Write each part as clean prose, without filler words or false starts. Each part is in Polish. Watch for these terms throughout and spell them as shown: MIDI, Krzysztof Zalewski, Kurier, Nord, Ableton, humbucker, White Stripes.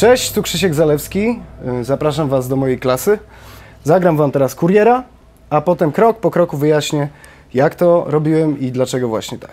Cześć, tu Krzysiek Zalewski, zapraszam Was do mojej klasy. Zagram Wam teraz Kuriera, a potem krok po kroku wyjaśnię, jak to robiłem i dlaczego właśnie tak.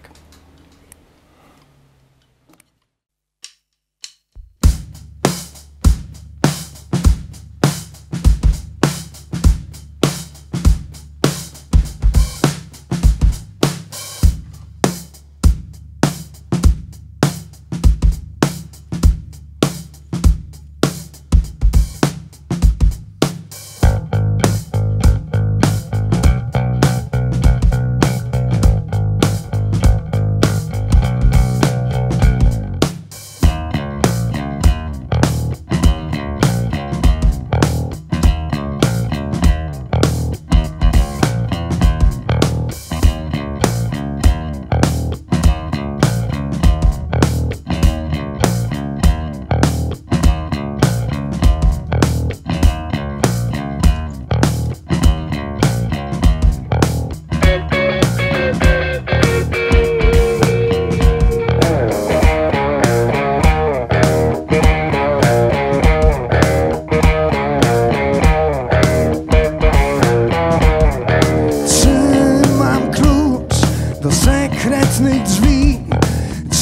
Sekretnych drzwi,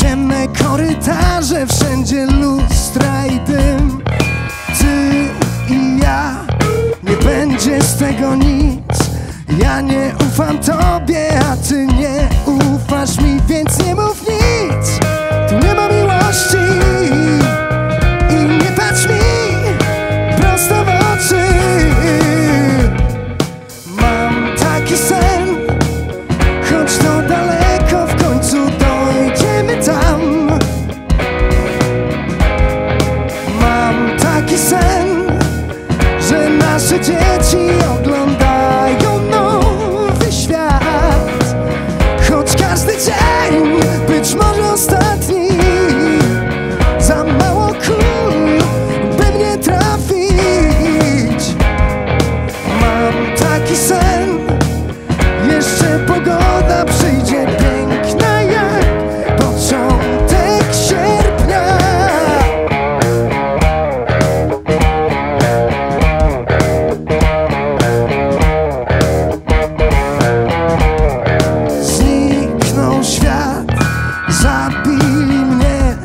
ciemne korytarze, wszędzie lustra i dym. Ty i ja, nie będzie z tego nic. Ja nie ufam tobie, a ty nie ufasz mi, więc nie mów nic. Tu nie ma miłości i nie patrz mi prosto w oczy. Mam taki sen, choć to daleko, w końcu dojdziemy tam. Mam taki sen, że nasze dzieci oglądają nowy świat, choć każdy dzień, być może ostatni, za mało kul, by mnie trafić. Mam taki sen, jeszcze pogoda przyjdzie piękna jak początek sierpnia. Zniknął świat, zabili mnie.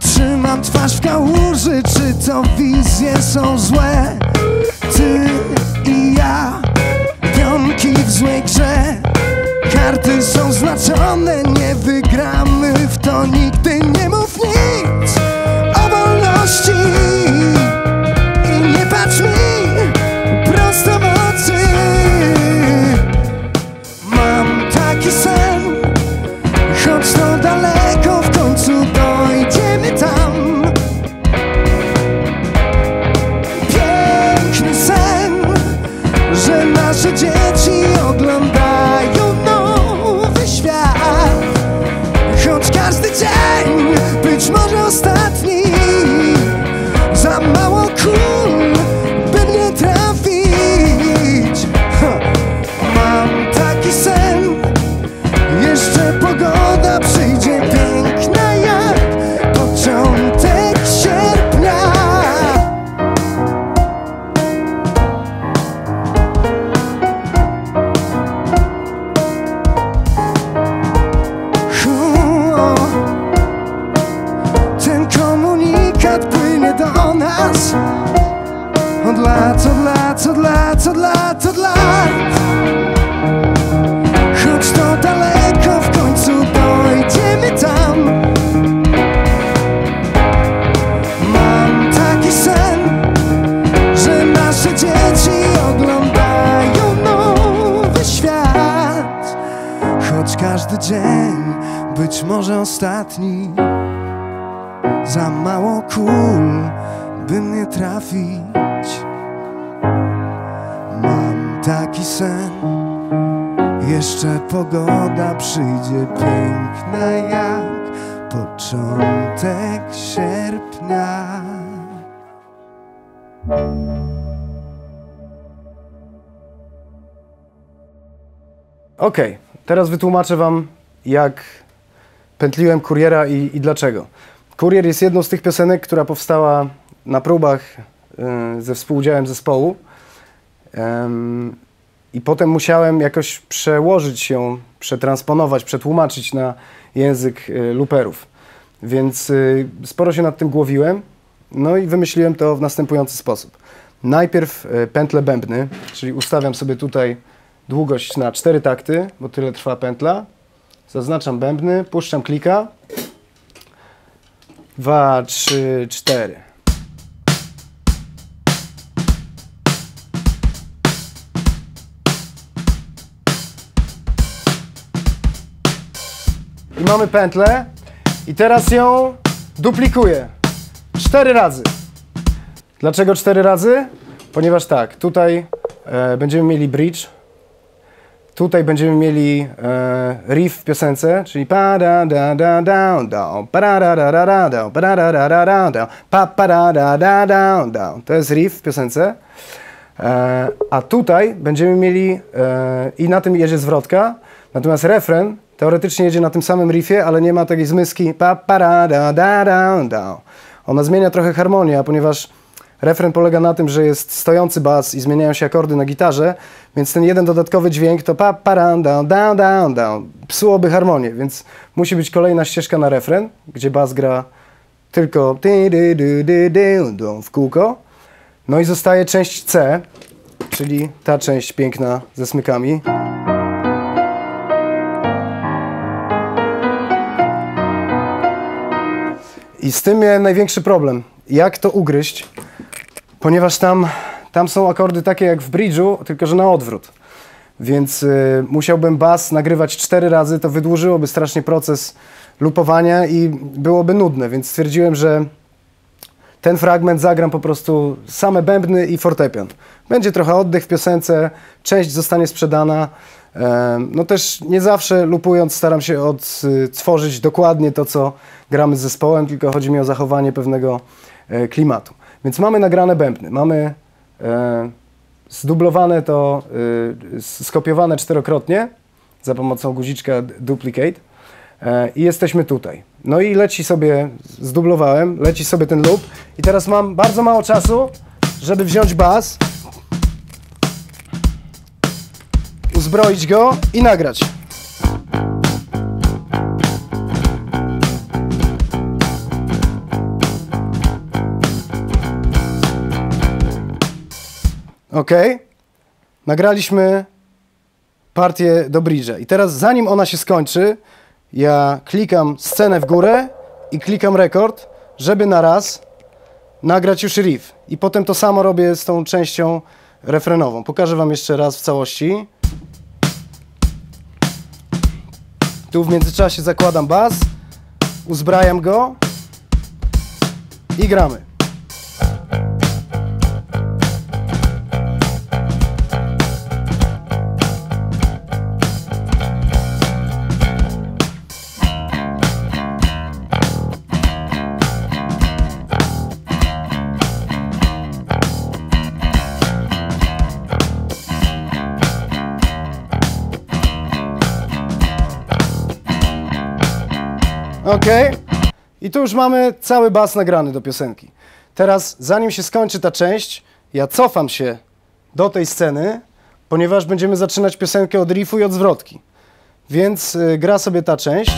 Trzymam twarz w kałuży, czy to wizje są złe? Ty i ja, pionki w złej grze. Karty są znaczone, nie wygramy w to nigdy. Nie mów nic o wolności i nie patrz mi prosto w oczy. Mam taki sen, choć to daleko, w końcu dojdziemy tam. Piękny sen, że nasze dzieci oglądają świat, choć każdy dzień, być może ostatni, za mało kul, by mnie trafić. Mam taki sen, jeszcze pogoda przyjdzie piękna jak początek sierpnia. Od lat, choć to daleko, w końcu dojdziemy tam. Mam taki sen, że nasze dzieci oglądają nowy świat, choć każdy dzień, być może ostatni, za mało kul, by mnie trafić. Mam taki sen, jeszcze pogoda przyjdzie piękna jak początek sierpnia. Okej, teraz wytłumaczę Wam, jak pętliłem Kuriera i dlaczego. Kurier jest jedną z tych piosenek, która powstała na próbach ze współudziałem zespołu i potem musiałem jakoś przełożyć ją, przetransponować, przetłumaczyć na język looperów. Więc sporo się nad tym głowiłem, no i wymyśliłem to w następujący sposób. Najpierw pętlę bębny, czyli ustawiam sobie tutaj długość na 4 takty, bo tyle trwa pętla. Zaznaczam bębny, puszczam klika. 2, 3, 4. I mamy pętlę. I teraz ją duplikuję. 4 razy. Dlaczego 4 razy? Ponieważ tak, tutaj będziemy mieli bridge. Tutaj będziemy mieli riff w piosence, czyli pa da da da down down, pa da da da da down, pa da da da da down, pa pa da da da down down. To jest riff w piosence. A tutaj będziemy mieli i na tym jedzie zwrotka, natomiast refren teoretycznie jedzie na tym samym riffie, ale nie ma takiej zmyski pa pa da da da down down. Ona zmienia trochę harmonię, ponieważ refren polega na tym, że jest stojący bas i zmieniają się akordy na gitarze, więc ten jeden dodatkowy dźwięk to pa pa down down down down psułoby harmonię, więc musi być kolejna ścieżka na refren, gdzie bas gra tylko w kółko. No i zostaje część C, czyli ta część piękna ze smykami. I z tym miałem największy problem. Jak to ugryźć? Ponieważ tam są akordy takie jak w bridge'u, tylko że na odwrót. Więc musiałbym bas nagrywać 4 razy, to wydłużyłoby strasznie proces loopowania i byłoby nudne, więc stwierdziłem, że ten fragment zagram po prostu same bębny i fortepian. Będzie trochę oddech w piosence, część zostanie sprzedana. No też nie zawsze loopując staram się odtworzyć dokładnie to, co gramy z zespołem, tylko chodzi mi o zachowanie pewnego klimatu. Więc mamy nagrane bębny, mamy zdublowane to, skopiowane 4-krotnie za pomocą guziczka duplicate i jesteśmy tutaj. No i leci sobie, zdublowałem, leci sobie ten loop i teraz mam bardzo mało czasu, żeby wziąć bas, uzbroić go i nagrać. Ok, nagraliśmy partię do bridge'a i teraz zanim ona się skończy, ja klikam scenę w górę i klikam rekord, żeby na raz nagrać już riff. I potem to samo robię z tą częścią refrenową. Pokażę wam jeszcze raz w całości. Tu w międzyczasie zakładam bas, uzbrajam go i gramy. Ok, i tu już mamy cały bas nagrany do piosenki. Teraz, zanim się skończy ta część, ja cofam się do tej sceny, ponieważ będziemy zaczynać piosenkę od riffu i od zwrotki. Więc gra sobie ta część.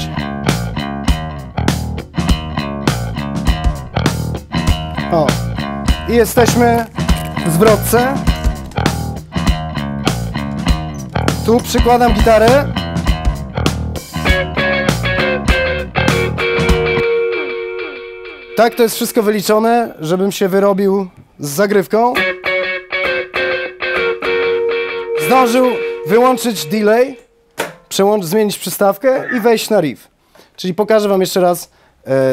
O, i jesteśmy w zwrotce. Tu przykładam gitarę. Tak, to jest wszystko wyliczone, żebym się wyrobił z zagrywką. Zdążył wyłączyć delay, zmienić przystawkę i wejść na riff. Czyli pokażę wam jeszcze raz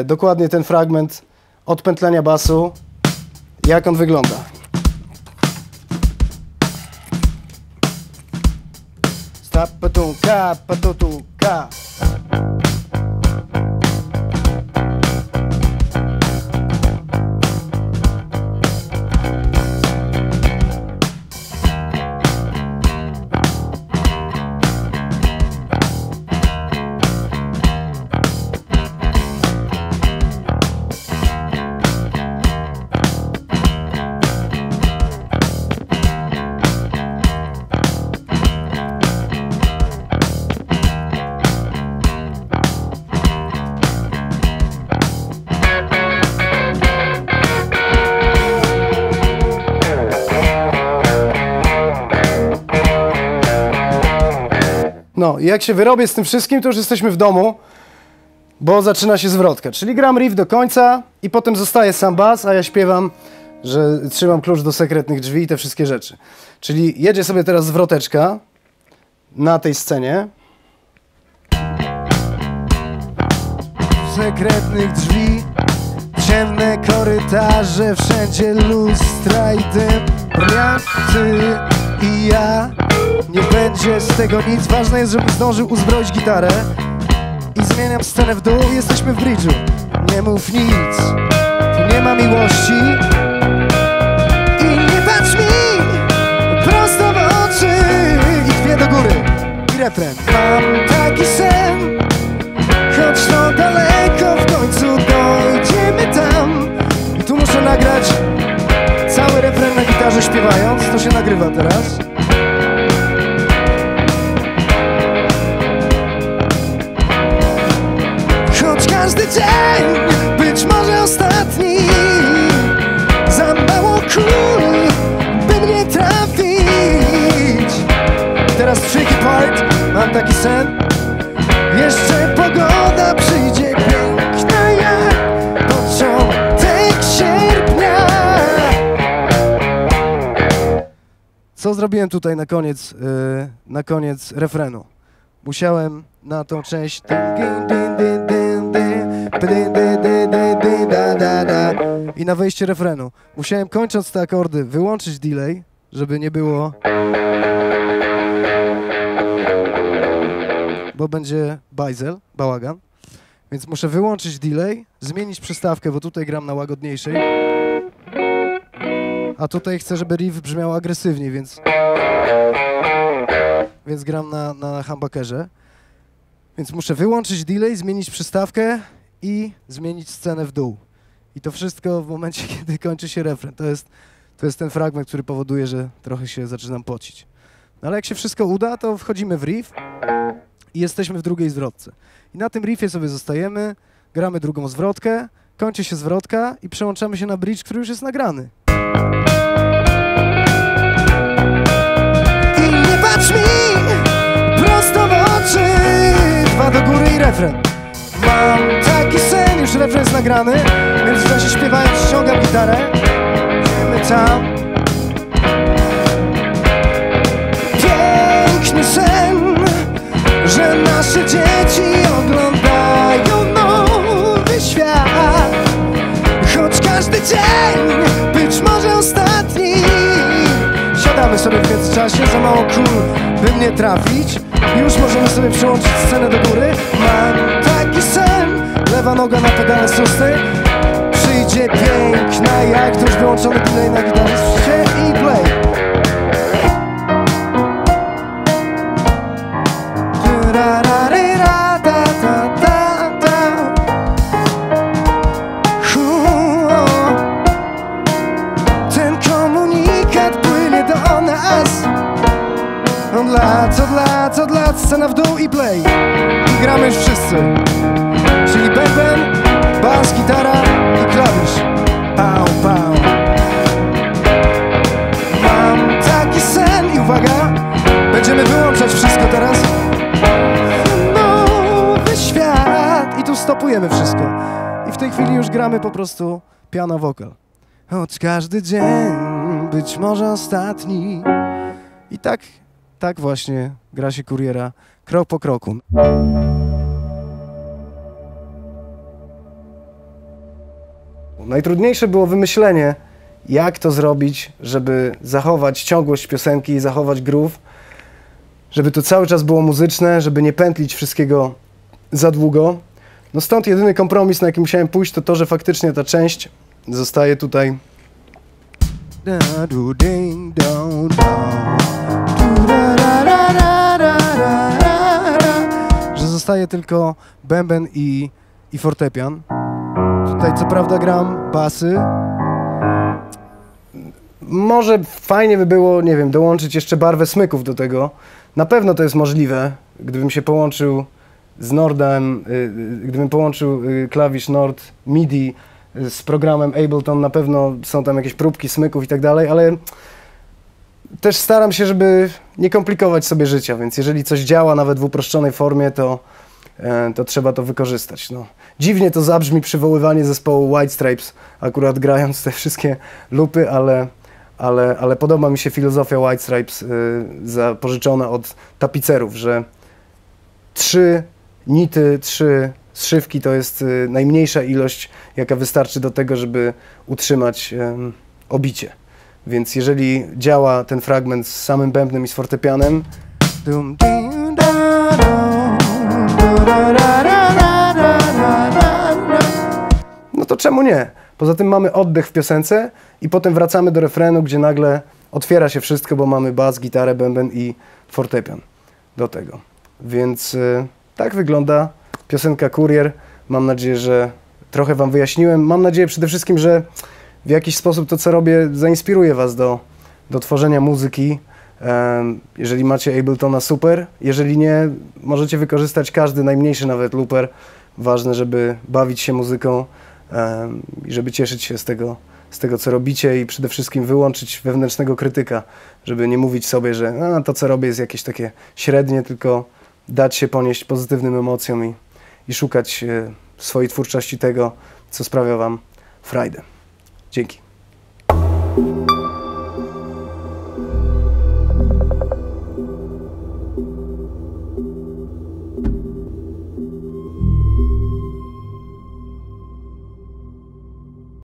dokładnie ten fragment odpętlenia basu, jak on wygląda. Stapatuka, patutuka. No i jak się wyrobię z tym wszystkim, to już jesteśmy w domu, bo zaczyna się zwrotka. Czyli gram riff do końca i potem zostaje sam bas, a ja śpiewam, że trzymam klucz do sekretnych drzwi i te wszystkie rzeczy. Czyli jedzie sobie teraz zwroteczka na tej scenie. Sekretnych drzwi, ciemne korytarze, wszędzie lustra i dym. Ty i ja, nie będzie z tego nic. Ważne jest, żebym zdążył uzbroić gitarę. I zmieniam scenę w dół, jesteśmy w bridge'u. Nie mów nic, tu nie ma miłości. I nie patrz mi prosto w oczy. I chwię do góry, i refren. Mam taki sen, choć to daleko, w końcu dojdziemy tam. I tu muszę nagrać cały refren na gitarze śpiewając. To się nagrywa teraz. Choć każdy dzień, być może ostatni, za mało kul, by mnie trafić. Teraz tricky part, mam taki sen. Jeszcze pogoda przyjdzie piękna jak początek sierpnia. Co zrobiłem tutaj na koniec refrenu? Musiałem na tą część i na wejście refrenu. Musiałem, kończąc te akordy, wyłączyć delay, żeby nie było, bo będzie bajzel, bałagan, więc muszę wyłączyć delay, zmienić przystawkę, bo tutaj gram na łagodniejszej, a tutaj chcę, żeby riff brzmiał agresywniej, więc gram na humbuckerze, więc muszę wyłączyć delay, zmienić przystawkę i zmienić scenę w dół. I to wszystko w momencie, kiedy kończy się refren. To jest ten fragment, który powoduje, że trochę się zaczynam pocić. No ale jak się wszystko uda, to wchodzimy w riff. I jesteśmy w drugiej zwrotce. I na tym riffie sobie zostajemy, gramy drugą zwrotkę, kończy się zwrotka i przełączamy się na bridge, który już jest nagrany. I nie patrz mi prosto w oczy, dwa do góry i refren. Mam taki sen, już refren jest nagrany, więc w czasie śpiewając ściągam gitarę. Wiemy tam. Piękny sen, że nasze dzieci oglądają nowy świat. Choć każdy dzień, być może ostatni. Siadamy sobie w międzyczasie, za mało kul, by mnie trafić. Już możemy sobie przełączyć scenę do góry. Mam taki sen, lewa noga na pedale susty. Przyjdzie piękna jak to już wyłączony delay na gitarze. Słyszę i play. Od lat, scena w dół i play. I gramy już wszyscy. Czyli bęben, bas, gitara i klawisz. Pał, pał. Mam taki sen i uwaga, będziemy wyłączać wszystko teraz. Nowy świat. I tu stopujemy wszystko. I w tej chwili już gramy po prostu piano wokal. Choć każdy dzień, być może ostatni. I tak... Tak właśnie gra się Kuriera, krok po kroku. Najtrudniejsze było wymyślenie, jak to zrobić, żeby zachować ciągłość piosenki i zachować groove, żeby to cały czas było muzyczne, żeby nie pętlić wszystkiego za długo. No stąd jedyny kompromis, na jaki musiałem pójść, to to, że faktycznie ta część zostaje tutaj. Że zostaje tylko bęben i fortepian. Tutaj co prawda gram basy. Może fajnie by było, nie wiem, dołączyć jeszcze barwę smyków do tego. Na pewno to jest możliwe, gdybym się połączył z Nordem, gdybym połączył klawisz Nord MIDI z programem Ableton, na pewno są tam jakieś próbki smyków i tak dalej, ale też staram się, żeby nie komplikować sobie życia, więc jeżeli coś działa nawet w uproszczonej formie, to trzeba to wykorzystać. No. Dziwnie to zabrzmi przywoływanie zespołu White Stripes, akurat grając te wszystkie lupy, ale podoba mi się filozofia White Stripes zapożyczona od tapicerów, że trzy nity, trzy zszywki to jest najmniejsza ilość, jaka wystarczy do tego, żeby utrzymać obicie. Więc jeżeli działa ten fragment z samym bębnem i z fortepianem, no to czemu nie? Poza tym mamy oddech w piosence i potem wracamy do refrenu, gdzie nagle otwiera się wszystko, bo mamy bas, gitarę, bęben i fortepian do tego. Więc tak wygląda piosenka Kurier. Mam nadzieję, że trochę wam wyjaśniłem. Mam nadzieję przede wszystkim, że w jakiś sposób to, co robię, zainspiruje was do tworzenia muzyki. Jeżeli macie Abletona, super. Jeżeli nie, możecie wykorzystać każdy, najmniejszy nawet looper. Ważne, żeby bawić się muzyką i żeby cieszyć się z tego, co robicie i przede wszystkim wyłączyć wewnętrznego krytyka, żeby nie mówić sobie, że a, to, co robię, jest jakieś takie średnie, tylko dać się ponieść pozytywnym emocjom i szukać w swojej twórczości tego, co sprawia wam frajdę. Dzięki.